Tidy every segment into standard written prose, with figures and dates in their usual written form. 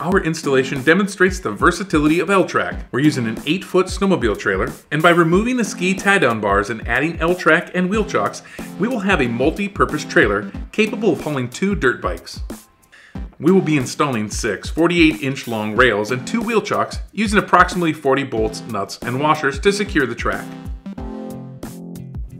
Our installation demonstrates the versatility of L-Track. We're using an 8-foot snowmobile trailer, and by removing the ski tie-down bars and adding L-Track and wheel chocks, we will have a multi-purpose trailer capable of hauling 2 dirt bikes. We will be installing 6 48-inch long rails and 2 wheel chocks using approximately 40 bolts, nuts, and washers to secure the track.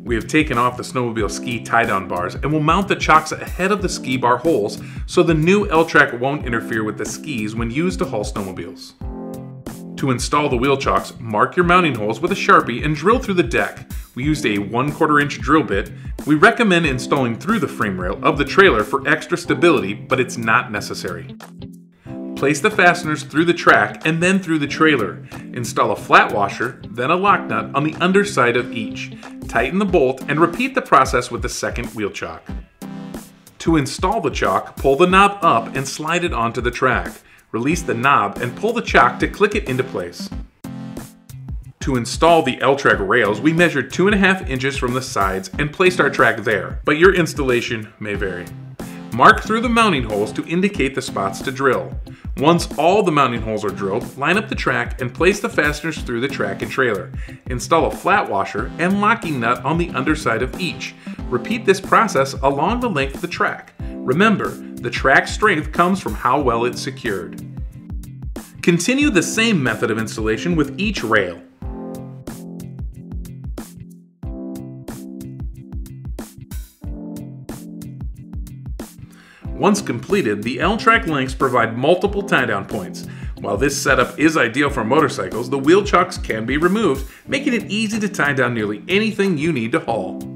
We have taken off the snowmobile ski tie-down bars and will mount the chocks ahead of the ski bar holes so the new L-Track won't interfere with the skis when used to haul snowmobiles. To install the wheel chocks, mark your mounting holes with a Sharpie and drill through the deck. We used a 1/4-inch drill bit. We recommend installing through the frame rail of the trailer for extra stability, but it's not necessary. Place the fasteners through the track and then through the trailer. Install a flat washer, then a lock nut on the underside of each. Tighten the bolt and repeat the process with the second wheel chock. To install the chock, pull the knob up and slide it onto the track. Release the knob and pull the chock to click it into place. To install the L-Track rails, we measured 2.5 inches from the sides and placed our track there, but your installation may vary. Mark through the mounting holes to indicate the spots to drill. Once all the mounting holes are drilled, line up the track and place the fasteners through the track and trailer. Install a flat washer and locking nut on the underside of each. Repeat this process along the length of the track. Remember, the track strength comes from how well it's secured. Continue the same method of installation with each rail. Once completed, the L-Track links provide multiple tie-down points. While this setup is ideal for motorcycles, the wheel chocks can be removed, making it easy to tie down nearly anything you need to haul.